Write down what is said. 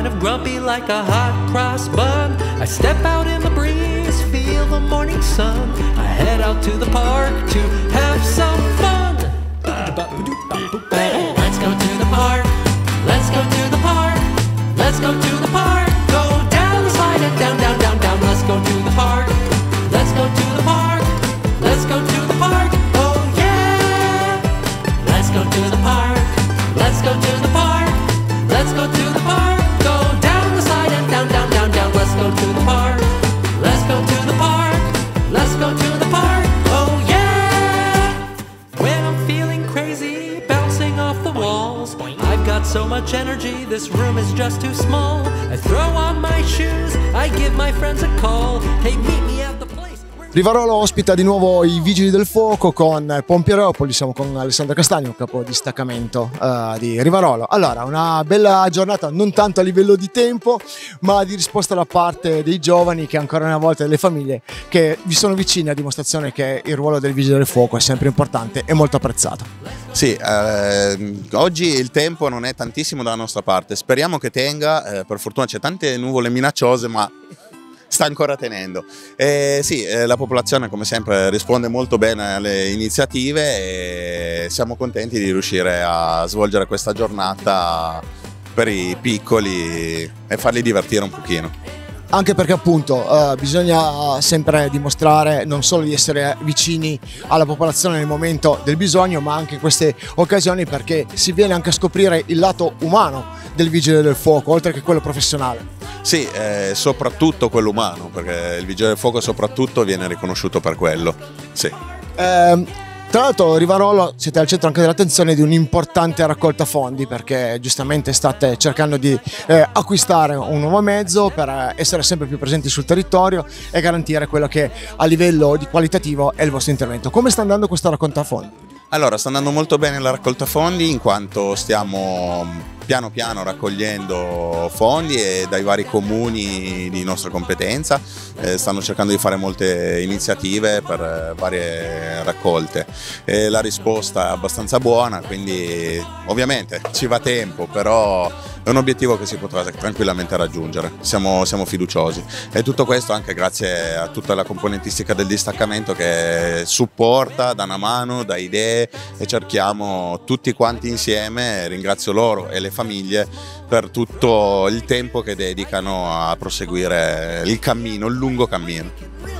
kind of grumpy like a hot cross bun. I step out in the breeze, feel the morning sun. I head out to the park to have some fun. Let's go to the park. Let's go to the park. Let's go to the park. Go down the slide and down, down, down, down. Let's go to the park. Let's go to the park. Let's go to the park. Oh yeah! Let's go to the park. Let's go to the park. Let's go to the park. Go down the slide and down, down, down, down. Let's go to the park. Let's go to the park. Let's go to the park. Oh yeah! When I'm feeling crazy, bouncing off the walls, I've got so much energy, this room is just too small. I throw on my shoes, I give my friends a call. Hey, meet me at the place. Rivarolo ospita di nuovo i Vigili del Fuoco con Pompieropoli, siamo con Alessandro Castagno, capo distaccamento di Rivarolo. Allora, una bella giornata non tanto a livello di tempo, ma di risposta da parte dei giovani che ancora una volta delle famiglie che vi sono vicine, a dimostrazione che il ruolo del Vigile del Fuoco è sempre importante e molto apprezzato. Sì, oggi il tempo non è tantissimo dalla nostra parte, speriamo che tenga, per fortuna c'è tante nuvole minacciose ma sta ancora tenendo. Sì, la popolazione come sempre risponde molto bene alle iniziative e siamo contenti di riuscire a svolgere questa giornata per i piccoli e farli divertire un pochino. Anche perché appunto bisogna sempre dimostrare non solo di essere vicini alla popolazione nel momento del bisogno, ma anche in queste occasioni, perché si viene anche a scoprire il lato umano del Vigile del Fuoco, oltre che quello professionale. Sì, soprattutto quello umano, perché il Vigile del Fuoco soprattutto viene riconosciuto per quello. Sì. Tra l'altro, Rivarolo, siete al centro anche dell'attenzione di un'importante raccolta fondi, perché giustamente state cercando di acquistare un nuovo mezzo per essere sempre più presenti sul territorio e garantire quello che a livello di qualitativo è il vostro intervento. Come sta andando questa raccolta fondi? Allora, sta andando molto bene la raccolta fondi, in quanto stiamo piano piano raccogliendo fondi e dai vari comuni di nostra competenza stanno cercando di fare molte iniziative per varie raccolte. La risposta è abbastanza buona, quindi ovviamente ci va tempo, però è un obiettivo che si potrà tranquillamente raggiungere, siamo fiduciosi. E tutto questo anche grazie a tutta la componentistica del distaccamento che supporta, dà una mano, dà idee e cerchiamo tutti quanti insieme, ringrazio loro e le famiglie per tutto il tempo che dedicano a proseguire il lungo cammino.